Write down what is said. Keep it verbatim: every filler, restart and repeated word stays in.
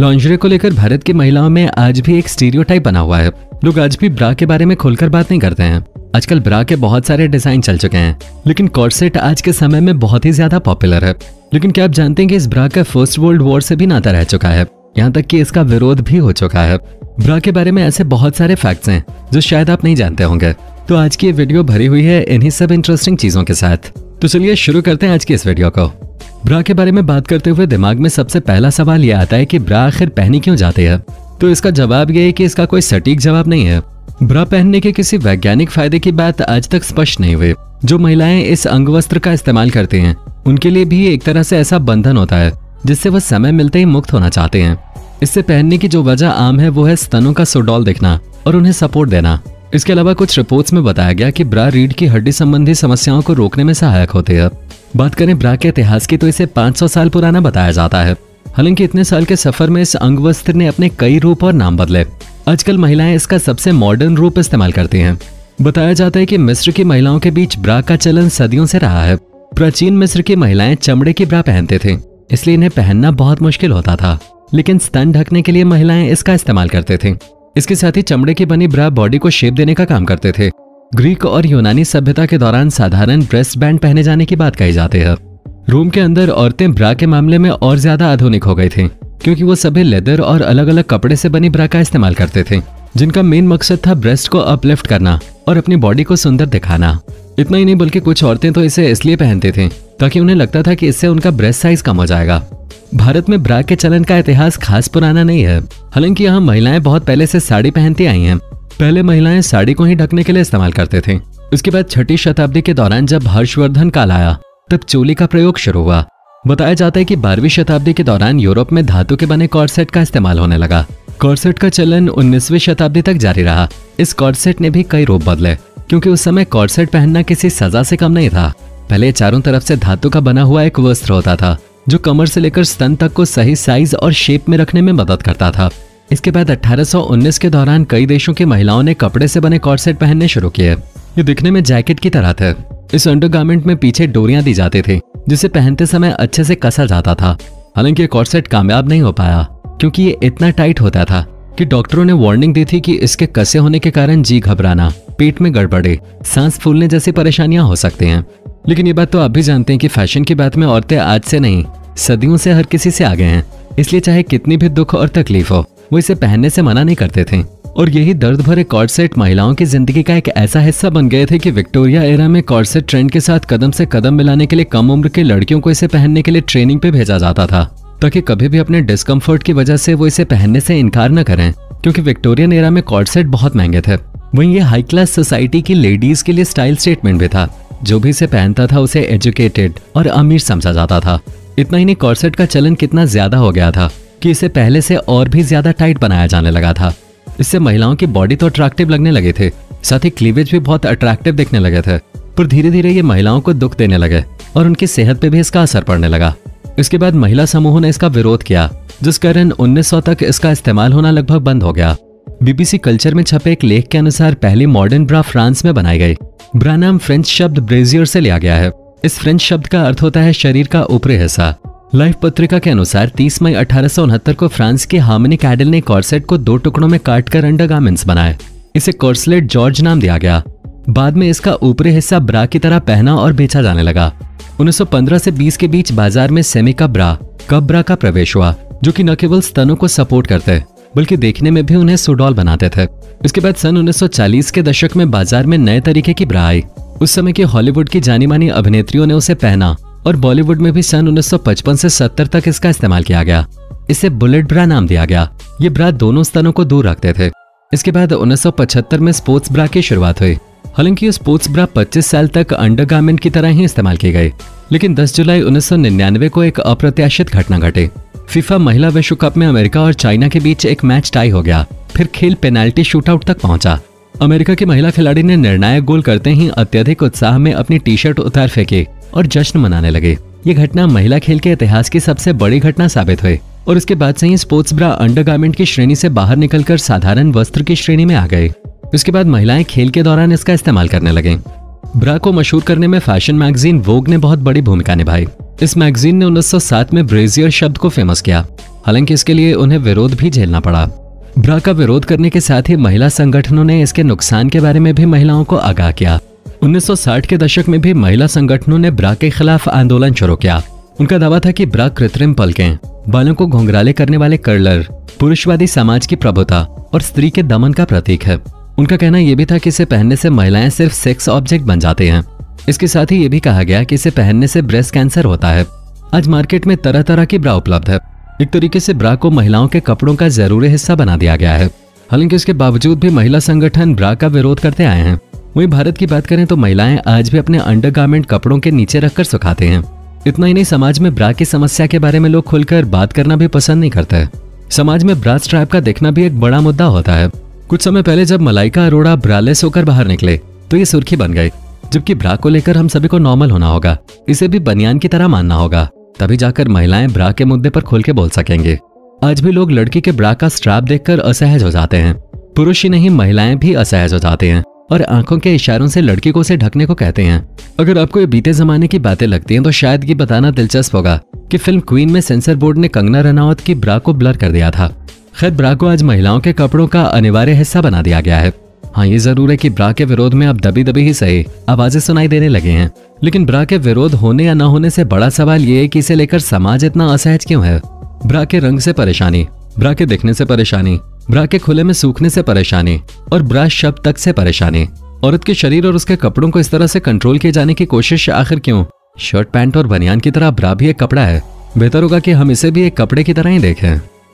Lingerie को लेकर भारत की महिलाओं में आज भी एक स्टीरियोटाइप बना हुआ है। लोग आज भी ब्रा के बारे में खुलकर बात नहीं करते हैं। आजकल ब्रा के बहुत सारे डिजाइन चल चुके हैं, लेकिन कॉर्सेट आज के समय में बहुत ही ज्यादा पॉपुलर है। लेकिन क्या आप जानते हैं कि इस ब्रा का फर्स्ट वर्ल्ड वॉर से भी नाता रह चुका है, यहाँ तक कि इसका विरोध भी हो चुका है। ब्रा के बारे में ऐसे बहुत सारे फैक्ट्स हैं जो शायद आप नहीं जानते होंगे, तो आज की ये वीडियो भरी हुई है इन्हीं सब इंटरेस्टिंग चीजों के साथ। तो चलिए शुरू करते हैं आज की इस वीडियो को। ब्रा के बारे में बात करते हुए दिमाग में सबसे पहला सवाल यह आता है कि ब्रा आखिर पहनी क्यों जाती है। तो इसका जवाब यह है कि इसका कोई सटीक जवाब नहीं है। ब्रा पहनने के किसी वैज्ञानिक फायदे की बात आज तक स्पष्ट नहीं हुई। जो महिलाएं इस अंगवस्त्र का इस्तेमाल करती हैं, उनके लिए भी एक तरह से ऐसा बंधन होता है जिससे वह समय मिलते ही मुक्त होना चाहते हैं। इससे पहनने की जो वजह आम है वो है स्तनों का सुडौल दिखना और उन्हें सपोर्ट देना। इसके अलावा कुछ रिपोर्ट्स में बताया गया कि ब्रा रीढ़ की हड्डी संबंधी समस्याओं को रोकने में सहायक होते हैं। बात करें ब्रा के इतिहास की तो इसे पाँच सौ साल पुराना बताया जाता है। हालांकि इतने साल के सफर में इस अंगवस्त्र ने अपने कई रूप और नाम बदले। आजकल महिलाएं इसका सबसे मॉडर्न रूप इस्तेमाल करती हैं। बताया जाता है कि मिस्र की महिलाओं के बीच ब्रा का चलन सदियों से रहा है। प्राचीन मिस्र की महिलाएं चमड़े की ब्रा पहनते थे, इसलिए इन्हें पहनना बहुत मुश्किल होता था, लेकिन स्तन ढकने के लिए महिलाएं इसका इस्तेमाल करते थे। इसके साथ ही चमड़े की बनी ब्रा बॉडी को शेप देने का काम करते थे। ग्रीक और यूनानी सभ्यता के दौरान साधारण ब्रेस्ट बैंड पहने जाने की बात कही जाती है। रोम के अंदर औरतें ब्रा के मामले में और ज्यादा आधुनिक हो गई थीं, क्योंकि वो सभी लेदर और अलग अलग कपड़े से बनी ब्रा का इस्तेमाल करते थे, जिनका मेन मकसद था ब्रेस्ट को अपलिफ्ट करना और अपनी बॉडी को सुंदर दिखाना। इतना ही नहीं बल्कि कुछ औरतें तो इसे इसलिए पहनती थीं ताकि उन्हें लगता था कि इससे उनका ब्रेस्ट साइज कम हो जाएगा। भारत में ब्रा के चलन का इतिहास खास पुराना नहीं है। हालांकि यहाँ महिलाएं बहुत पहले से साड़ी पहनती आई हैं। पहले महिलाएं साड़ी को ही ढकने के लिए इस्तेमाल करते थे। उसके बाद छठी शताब्दी के दौरान जब हर्षवर्धन काल आया, तब चोली का प्रयोग शुरू हुआ। बताया जाता है कि बारहवीं शताब्दी के दौरान यूरोप में धातु के बने कॉर्सेट का इस्तेमाल होने लगा। कॉर्सेट का चलन उन्नीसवीं शताब्दी तक जारी रहा। इस कॉर्सेट ने भी कई रूप बदले, क्योंकि उस समय कॉर्सेट पहनना किसी सजा से कम नहीं था। पहले चारों तरफ से धातु का बना हुआ एक वस्त्र होता था जो कमर से लेकर स्तन तक को सही साइज और शेप में रखने में मदद करता था। इसके बाद अठारह सौ उन्नीस के दौरान कई देशों की महिलाओं ने कपड़े से बने कॉर्सेट पहनने शुरू किए। ये दिखने में जैकेट की तरह थे। इस अंडरगारमेंट में पीछे डोरियां दी जाती थी, जिसे पहनते समय अच्छे से कसा जाता था। हालांकि ये कॉर्सेट कामयाब नहीं हो पाया, क्योंकि ये इतना टाइट होता था कि डॉक्टरों ने वार्निंग दी थी कि इसके कसे होने के कारण जी घबराना, पेट में गड़बड़े, सांस फूलने जैसी परेशानियां हो सकती हैं। लेकिन ये बात तो आप भी जानते हैं कि फैशन की बात में औरतें आज से नहीं, सदियों से हर किसी से आगे हैं। इसलिए चाहे कितनी भी दुख और तकलीफ हो, वो इसे पहनने से मना नहीं करते थे। और यही दर्द भरे कॉर्सेट महिलाओं की जिंदगी का एक ऐसा हिस्सा बन गए थे कि विक्टोरिया एरा में कॉर्सेट ट्रेंड के साथ कदम से कदम मिलाने के लिए कम उम्र की लड़कियों को इसे पहनने के लिए ट्रेनिंग पे भेजा जाता था, ताकि कभी भी अपने डिस्कम्फर्ट की वजह से वो इसे पहनने से इनकार न करें, क्योंकि विक्टोरियन एरा में कॉर्सेट बहुत महंगे थे। वहीं ये हाई क्लास सोसाइटी की लेडीज के लिए स्टाइल स्टेटमेंट भी था। जो भी इसे पहनता था उसे एजुकेटेड और अमीर समझा जाता था। इतना ही नहीं, कॉर्सेट का चलन कितना ज्यादा हो गया था कि इसे पहले से और भी ज्यादा टाइट बनाया जाने लगा था। इससे महिलाओं की बॉडी तो अट्रैक्टिव लगने लगे थे, साथ ही क्लीवेज भी बहुत अट्रैक्टिव दिखने लगे थे, पर धीरे धीरे ये महिलाओं को दुख देने लगे और उनकी सेहत पे भी इसका असर पड़ने लगा। इसके बाद महिला समूहों ने इसका विरोध किया, जिस कारण उन्नीस सौ तक इसका इस्तेमाल होना लगभग बंद हो गया। बीबीसी कल्चर में छपे एक लेख के अनुसार पहली मॉडर्न ब्रा फ्रांस में बनाई गई। ब्रा नाम फ्रेंच शब्द ब्रेजियर से लिया गया है। इस फ्रेंच शब्द का अर्थ होता है शरीर का ऊपरी हिस्सा। लाइफ पत्रिका के अनुसार तीस मई अठारह सौ उनहत्तर को फ्रांस के हार्मनी कैडल ने कॉर्सेट को दो टुकड़ों में काटकर अंडरगारमेंट्स बनाए। इसे कॉर्सलेट जॉर्ज नाम दिया गया। बाद में इसका ऊपरी हिस्सा ब्रा की तरह पहना और बेचा जाने लगा। उन्नीस सौ पंद्रह से बीस के बीच बाजार में सेमी का ब्रा, कप ब्रा का प्रवेश हुआ, जो कि न केवल स्तनों को सपोर्ट करते बल्कि देखने में भी उन्हें सुडौल बनाते थे। इसके बाद सन उन्नीस सौ चालीस के दशक में बाजार में नए तरीके की ब्रा आई। उस समय की हॉलीवुड की जानी मानी अभिनेत्रियों ने उसे पहना और बॉलीवुड में भी सन उन्नीस सौ पचपन से सत्तर तक इसका इस्तेमाल किया गया। इसे बुलेट ब्रा नाम दिया गया। ये ब्रा दोनों स्तनों को दूर रखते थे। इसके बाद उन्नीस सौ पचहत्तर में स्पोर्ट्स ब्रा की शुरुआत हुई। हालांकि ये स्पोर्ट्स ब्रा पच्चीस साल तक अंडरगारमेंट की तरह ही इस्तेमाल की गई, लेकिन दस जुलाई उन्नीस सौ निन्यानवे को एक अप्रत्याशित घटना घटी। फीफा महिला विश्व कप में अमेरिका और चाइना के बीच एक मैच टाई हो गया, फिर खेल पेनाल्टी शूटआउट तक पहुंचा। अमेरिका की महिला खिलाड़ी ने निर्णायक गोल करते ही अत्यधिक उत्साह में अपनी टी शर्ट उतार फेंकी और जश्न मनाने लगे। ये घटना महिला खेल के इतिहास की सबसे बड़ी घटना साबित हुई और उसके बाद से ही स्पोर्ट्स ब्रा अंडरगारमेंट की श्रेणी से बाहर निकलकर साधारण वस्त्र की श्रेणी में आ गए। उसके बाद महिलाएं खेल के दौरान इसका इस्तेमाल करने लगे। ब्रा को मशहूर करने में फैशन मैगजीन वोग ने बहुत बड़ी भूमिका निभाई। इस मैगजीन ने उन्नीस सौ सात में ब्रेजियर शब्द को फेमस किया। हालांकि इसके लिए उन्हें विरोध भी झेलना पड़ा। ब्रा का विरोध करने के साथ ही महिला संगठनों ने इसके नुकसान के बारे में भी महिलाओं को आगाह किया। उन्नीस सौ साठ के दशक में भी महिला संगठनों ने ब्रा के खिलाफ आंदोलन शुरू किया। उनका दावा था कि ब्रा कृत्रिम पलकें, बालों को घुंघराले करने वाले कर्लर, पुरुषवादी समाज की प्रभुता और स्त्री के दमन का प्रतीक है। उनका कहना यह भी था कि इसे पहनने से महिलाएं सिर्फ सेक्स ऑब्जेक्ट बन जाते हैं। इसके साथ ही ये भी कहा गया कि इसे पहनने से ब्रेस्ट कैंसर होता है। आज मार्केट में तरह तरह की ब्रा उपलब्ध है। एक तरीके से ब्रा को महिलाओं के कपड़ों का जरूरी हिस्सा बना दिया गया है। हालांकि इसके बावजूद भी महिला संगठन ब्रा का विरोध करते आए हैं। वहीं भारत की बात करें तो महिलाएं आज भी अपने अंडरगारमेंट कपड़ों के नीचे रखकर सुखाते हैं। इतना ही नहीं, समाज में ब्रा की समस्या के बारे में लोग खुलकर बात करना भी पसंद नहीं करते। समाज में ब्रा स्ट्रैप का देखना भी एक बड़ा मुद्दा होता है। कुछ समय पहले जब मलाइका अरोड़ा ब्रालेस होकर बाहर निकले तो ये सुर्खी बन गई, जबकि ब्रा को लेकर हम सभी को नॉर्मल होना होगा, इसे भी बनियान की तरह मानना होगा, तभी जाकर महिलाएं ब्रा के मुद्दे पर खुल के बोल सकेंगे। आज भी लोग लड़की के ब्रा का स्ट्रैप देखकर असहज हो जाते हैं। पुरुष ही नहीं, महिलाएं भी असहज हो जाते हैं और आंखों के इशारों से लड़की को उसे ढकने को कहते हैं। अगर आपको ये बीते जमाने की बातें लगती हैं तो शायद ये बताना दिलचस्प होगा कि फिल्म क्वीन में सेंसर बोर्ड ने कंगना रनौत की ब्रा को ब्लर कर दिया था। खैर, ब्रा को आज महिलाओं के कपड़ों का अनिवार्य हिस्सा बना दिया गया है। हाँ, ये जरूर है कि ब्रा के विरोध में अब दबी दबी ही सही आवाजें सुनाई देने लगे हैं, लेकिन ब्रा के विरोध होने या न होने से बड़ा सवाल ये है कि इसे लेकर समाज इतना असहज क्यों है। ब्रा के रंग से परेशानी, ब्रा के दिखने से परेशानी, ब्रा के खुले में सूखने से परेशानी और ब्रा शब्द तक से परेशानी। औरत के शरीर और उसके कपड़ों को इस तरह से कंट्रोल किए जाने की कोशिश आखिर क्यों? शर्ट पैंट और बनियान की तरह ब्रा भी एक कपड़ा है। बेहतर होगा कि हम इसे भी एक कपड़े की तरह ही देखें।